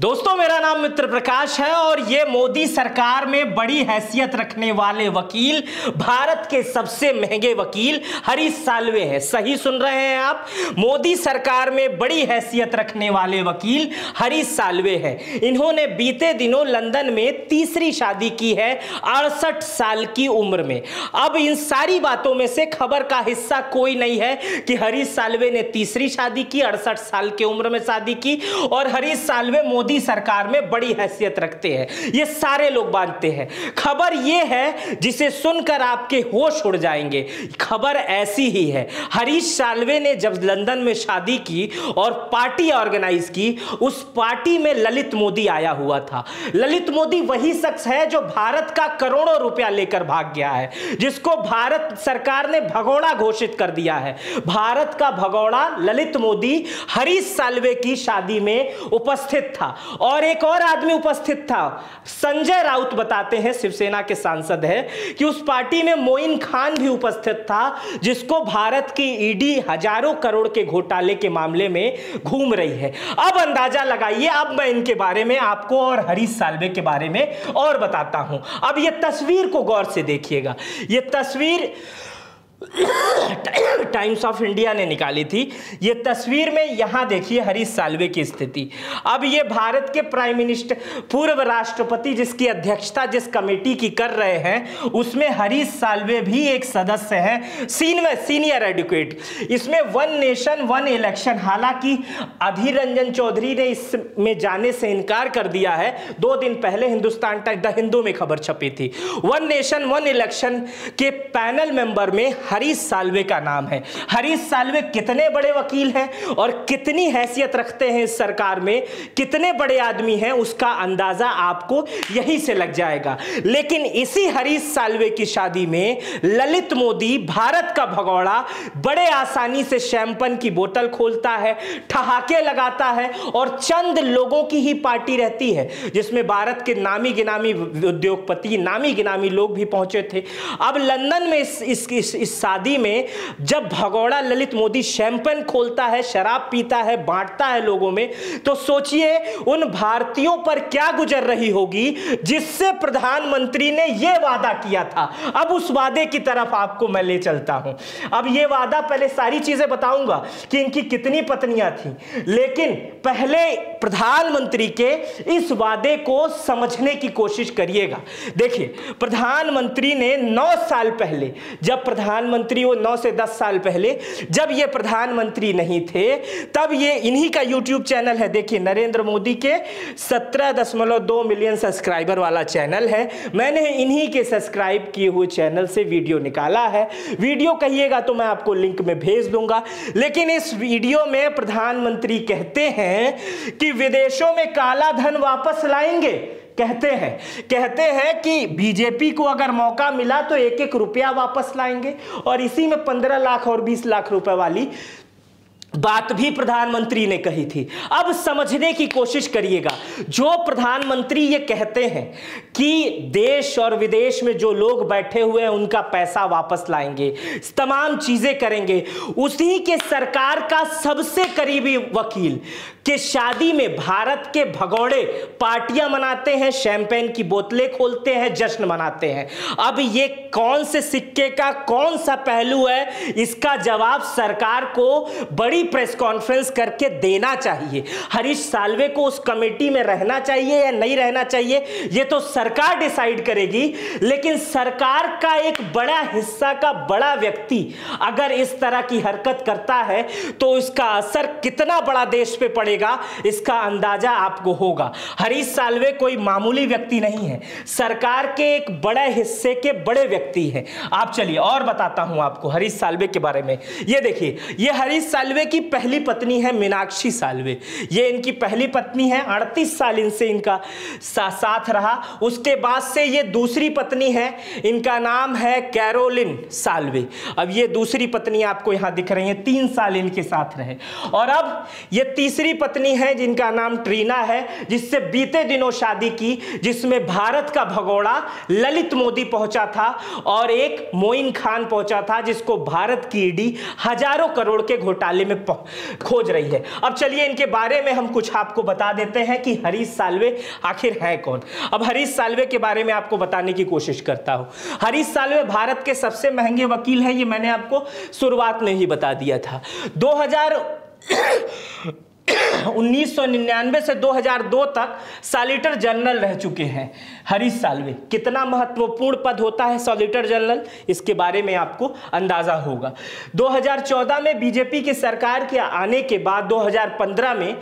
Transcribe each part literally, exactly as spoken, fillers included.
दोस्तों मेरा नाम मित्र प्रकाश है और ये मोदी सरकार में बड़ी हैसियत रखने वाले वकील, भारत के सबसे महंगे वकील हरीश साल्वे हैं। सही सुन रहे हैं आप, मोदी सरकार में बड़ी हैसियत रखने वाले वकील हरीश साल्वे हैं। इन्होंने बीते दिनों लंदन में तीसरी शादी की है अड़सठ साल की उम्र में। अब इन सारी बातों में से खबर का हिस्सा कोई नहीं है कि हरीश साल्वे ने तीसरी शादी की, अड़सठ साल की उम्र में शादी की, और हरीश साल्वे मोदी सरकार में बड़ी हैसियत रखते हैं, ये सारे लोग मानते हैं। खबर ये है जिसे सुनकर आपके होश उड़ जाएंगे। खबर ऐसी ही है, हरीश साल्वे ने जब लंदन में शादी की और पार्टी ऑर्गेनाइज की, उस पार्टी में ललित मोदी आया हुआ था। ललित मोदी वही शख्स है जो भारत का करोड़ों रुपया लेकर भाग गया है, जिसको भारत सरकार ने भगोड़ा घोषित कर दिया है। भारत का भगोड़ा ललित मोदी हरीश साल्वे की शादी में उपस्थित था और एक और आदमी उपस्थित था, संजय राउत बताते हैं, शिवसेना के सांसद हैं, कि उस पार्टी में मोइन खान भी उपस्थित था, जिसको भारत की ईडी हजारों करोड़ के घोटाले के मामले में घूम रही है। अब अंदाजा लगाइए, अब मैं इनके बारे में आपको और हरीश साल्वे के बारे में और बताता हूं। अब यह तस्वीर को गौर से देखिएगा। यह तस्वीर टाइम्स ऑफ इंडिया ने निकाली थी। ये तस्वीर में यहाँ देखिए हरीश साल्वे की स्थिति। अब ये भारत के प्राइम मिनिस्टर, पूर्व राष्ट्रपति, जिसकी अध्यक्षता जिस कमेटी की कर रहे हैं, उसमें हरीश साल्वे भी एक सदस्य हैं, सीनियर सीनियर एडवोकेट। इसमें वन नेशन वन इलेक्शन, हालांकि अधीर रंजन चौधरी ने इसमें जाने से इनकार कर दिया है। दो दिन पहले हिंदुस्तान द हिंदू में खबर छपी थी। वन नेशन वन इलेक्शन के पैनल मेंबर में हरीश साल्वे का नाम है। हरीश साल्वे कितने बड़े वकील हैं और कितनी हैसियत रखते हैं इस सरकार में, कितने बड़े आदमी हैं, उसका अंदाजा आपको यही से लग जाएगा। लेकिन इसी हरीश साल्वे की शादी में ललित मोदी, भारत का भगौड़ा, बड़े आसानी से शैंपन की बोतल खोलता है, ठहाके लगाता है और चंद लोगों की ही पार्टी रहती है, जिसमें भारत के नामी गिनामी उद्योगपति, नामी गिनामी लोग भी पहुंचे थे। अब लंदन में इस, इस, इस, इस शादी में जब भगोड़ा ललित मोदी शैंपेन खोलता है, शराब पीता है, बांटता है लोगों में, तो सोचिए उन भारतीयों पर क्या गुजर रही होगी जिससे प्रधानमंत्री ने यह वादा किया था। अब उस वादे की तरफ आपको मैं ले चलता हूं। अब यह वादा, पहले सारी चीजें बताऊंगा कि इनकी कितनी पत्नियां थी, लेकिन पहले प्रधानमंत्री के इस वादे को समझने की कोशिश करिएगा। देखिए, प्रधानमंत्री ने नौ साल पहले, जब प्रधान मंत्री वो नौ से दस साल पहले जब ये प्रधानमंत्री नहीं थे, तब ये इन्हीं का यूट्यूब चैनल है। देखिए, नरेंद्र मोदी के सत्रह दशमलव दो मिलियन सब्सक्राइबर वाला चैनल है। मैंने इन्हीं के सब्सक्राइब किए हुए चैनल से वीडियो निकाला है। वीडियो कहिएगा तो मैं आपको लिंक में भेज दूंगा। लेकिन इस वीडियो में प्रधानमंत्री कहते हैं कि विदेशों में काला धन वापस लाएंगे। कहते हैं कहते हैं कि बीजेपी को अगर मौका मिला तो एक एक रुपया वापस लाएंगे, और इसी में पंद्रह लाख और बीस लाख रुपए वाली बात भी प्रधानमंत्री ने कही थी। अब समझने की कोशिश करिएगा, जो प्रधानमंत्री ये कहते हैं कि देश और विदेश में जो लोग बैठे हुए हैं उनका पैसा वापस लाएंगे, तमाम चीजें करेंगे, उसी के सरकार का सबसे करीबी वकील के शादी में भारत के भगोड़े पार्टियां मनाते हैं, शैंपेन की बोतलें खोलते हैं, जश्न मनाते हैं। अब ये कौन से सिक्के का कौन सा पहलू है, इसका जवाब सरकार को बड़ी प्रेस कॉन्फ्रेंस करके देना चाहिए। हरीश साल्वे को उस कमेटी में रहना चाहिए या नहीं रहना चाहिए, यह तो सरकार डिसाइड करेगी। लेकिन सरकार का एक बड़ा हिस्सा का बड़ा व्यक्ति अगर इस तरह की हरकत करता है तो इसका असर कितना बड़ा देश पे पड़ेगा, इसका अंदाजा आपको होगा। हरीश साल्वे कोई मामूली व्यक्ति नहीं है, सरकार के एक बड़े हिस्से के बड़े व्यक्ति हैं। आप चलिए और बताता हूं आपको हरीश साल्वे के बारे में। यह देखिए, यह हरीश साल्वे की पहली पत्नी है मीनाक्षी साल्वे। ये इनकी पहली पत्नी है, अड़तीस साल इनसे इनका सा, साथ रहा। उसके बाद से ये दूसरी पत्नी है, इनका नाम है कैरोलिन साल्वे। अब ये दूसरी पत्नी आपको यहाँ दिख रही है, तीन साल इनके साथ रहे। और अब ये तीसरी पत्नी हैं जिनका नाम ट्रीना है, जिससे बीते दिनों शादी की, जिसमें भारत का भगोड़ा ललित मोदी पहुंचा था और एक मोइन खान पहुंचा था जिसको भारत की ईडी हजारों करोड़ के घोटाले में खोज रही है। अब चलिए इनके बारे में हम कुछ आपको बता देते हैं कि हरीश साल्वे आखिर है कौन। अब हरीश साल्वे के बारे में आपको बताने की कोशिश करता हूं। हरीश साल्वे भारत के सबसे महंगे वकील हैं, ये मैंने आपको शुरुआत में ही बता दिया था। उन्नीस सौ निन्यानवे से दो हज़ार दो तक सॉलिटर जनरल रह चुके हैं हरीश साल्वे। कितना महत्वपूर्ण पद होता है सॉलिटर जनरल, इसके बारे में आपको अंदाजा होगा। दो हज़ार चौदह में बीजेपी की सरकार के आने के बाद दो हज़ार पंद्रह में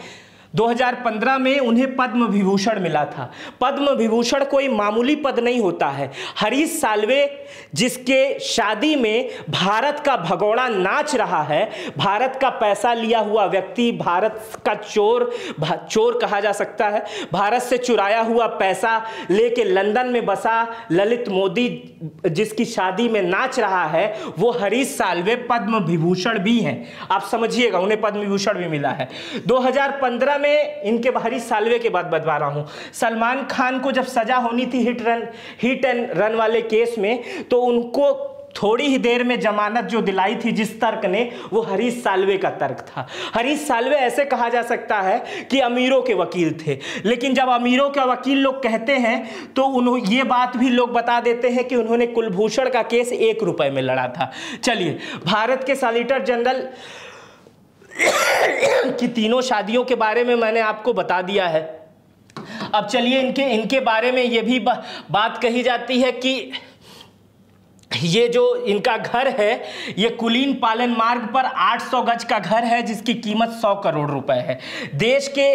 दो हज़ार पंद्रह में उन्हें पद्म विभूषण मिला था। पद्म विभूषण कोई मामूली पद नहीं होता है। हरीश साल्वे जिसके शादी में भारत का भगोड़ा नाच रहा है, भारत का पैसा लिया हुआ व्यक्ति, भारत का चोर, चोर कहा जा सकता है, भारत से चुराया हुआ पैसा लेके लंदन में बसा ललित मोदी जिसकी शादी में नाच रहा है, वो हरीश साल्वे पद्म विभूषण भी हैं। आप समझिएगा, उन्हें पद्म विभूषण भी मिला है। दो हज़ार पंद्रह में इनके हरीश साल्वे के बाद बता रहा हूं, सलमान खान को जब सजा होनी थी hit run hit and run वाले केस में, तो उनको थोड़ी ही देर में जमानत जो दिलाई थी जिस तर्क ने, वो हरीश साल्वे का तर्क था। हरीश साल्वे ऐसे कहा जा सकता है कि अमीरों के वकील थे, लेकिन जब अमीरों के वकील लोग कहते हैं तो उन्होंने ये बात भी लोग बता देते हैं कि उन्होंने कुलभूषण का केस एक रुपए में लड़ा था। चलिए, भारत के सॉलिटर जनरल की तीनों शादियों के बारे में मैंने आपको बता दिया है। अब चलिए इनके इनके बारे में ये भी बा, बात कही जाती है कि ये जो इनका घर है, ये कुलीन पालन मार्ग पर आठ सौ गज का घर है जिसकी कीमत सौ करोड़ रुपए है। देश के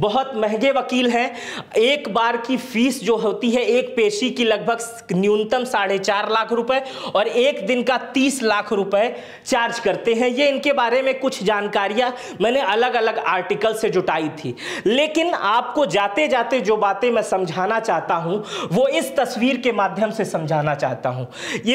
बहुत महंगे वकील हैं। एक बार की फीस जो होती है एक पेशी की लगभग न्यूनतम साढ़े चार लाख रुपए और एक दिन का तीस लाख रुपए चार्ज करते हैं। ये इनके बारे में कुछ जानकारियां मैंने अलग अलग आर्टिकल से जुटाई थी, लेकिन आपको जाते जाते जो बातें मैं समझाना चाहता हूँ वो इस तस्वीर के माध्यम से समझाना चाहता हूँ,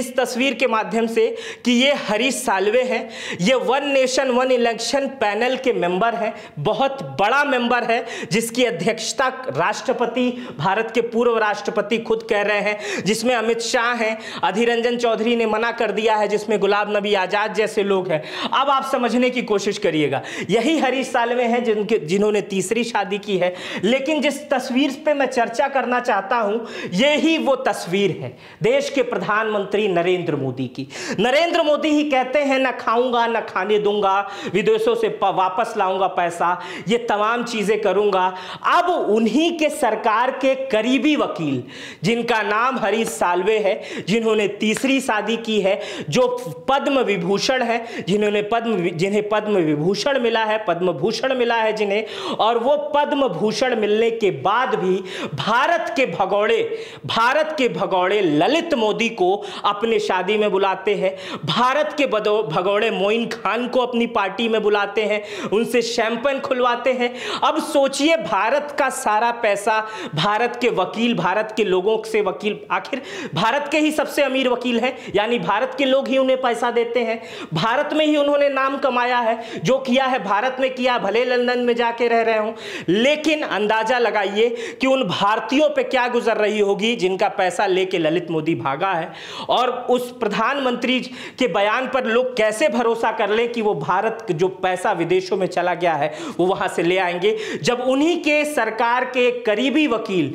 इस तस्वीर के माध्यम से, कि ये हरीश साल्वे हैं। ये one nation one election panel के मेंबर हैं, बहुत बड़ा मेंबर है जिसकी अध्यक्षता राष्ट्रपति, भारत के पूर्व राष्ट्रपति खुद कर रहे हैं, जिसमें अमित शाह हैं, अधीर रंजन चौधरी ने मना कर दिया है, जिसमें गुलाब नबी आजाद जैसे लोग हैं। अब आप समझने की कोशिश करिएगा, यही हरीश साल्वे हैं जिनके जिन्होंने तीसरी शादी की है। लेकिन जिस तस्वीर पर मैं चर्चा करना चाहता हूँ, यही वो तस्वीर है देश के प्रधानमंत्री नरेंद्र मोदी की। नरेंद्र मोदी ही कहते हैं ना खाऊंगा ना खाने दूंगा, विदेशों से वापस लाऊंगा पैसा, ये तमाम चीजें करूंगा। अब उन्हीं के सरकार के करीबी वकील जिनका नाम हरीश साल्वे है, जिन्होंने तीसरी शादी की है, जो पद्म विभूषण है, जिन्होंने पद्म जिन्हें पद्म विभूषण मिला है, पद्म भूषण मिला है जिन्हें, और वो पद्म भूषण मिलने के बाद भी भारत के भगौड़े भारत के भगौड़े ललित मोदी को अपने शादी में बुलाते हैं, भारत के भगोड़े मोइन खान को अपनी पार्टी में बुलाते हैं, उनसे शैंपेन खुलवाते हैं। अब सोचिए, भारत का सारा पैसा, भारत के वकील, भारत के लोगों से वकील, आखिर भारत के ही सबसे अमीर वकील हैं, यानी भारत के लोग ही उन्हें पैसा देते हैं, भारत में ही उन्होंने नाम कमाया है, जो किया है भारत में किया, भले लंदन में जाके रह रहे हों। लेकिन अंदाजा लगाइए कि उन भारतीयों पर क्या गुजर रही होगी जिनका पैसा लेके ललित मोदी भागा है, और और उस प्रधानमंत्री के बयान पर लोग कैसे भरोसा कर लें कि वो भारत जो पैसा विदेशों में चला गया है वो वहां से ले आएंगे, जब उन्हीं के सरकार के करीबी वकील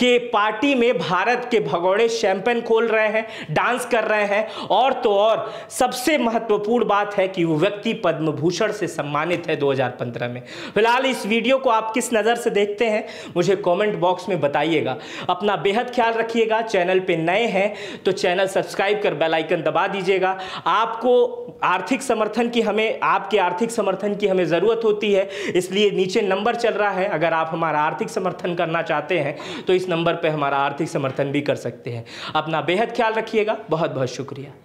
के पार्टी में भारत के भगोड़े शैंपेन खोल रहे हैं, डांस कर रहे हैं। और तो और सबसे महत्वपूर्ण बात है कि वो व्यक्ति पद्म भूषण से सम्मानित है दो हज़ार पंद्रह में। फिलहाल इस वीडियो को आप किस नज़र से देखते हैं मुझे कॉमेंट बॉक्स में बताइएगा। अपना बेहद ख्याल रखिएगा। चैनल पर नए हैं तो चैनल सब्सक्राइब सब्सक्राइब कर बेल आइकन दबा दीजिएगा। आपको आर्थिक समर्थन की हमें आपके आर्थिक समर्थन की हमें ज़रूरत होती है, इसलिए नीचे नंबर चल रहा है, अगर आप हमारा आर्थिक समर्थन करना चाहते हैं तो इस नंबर पर हमारा आर्थिक समर्थन भी कर सकते हैं। अपना बेहद ख्याल रखिएगा। बहुत बहुत शुक्रिया।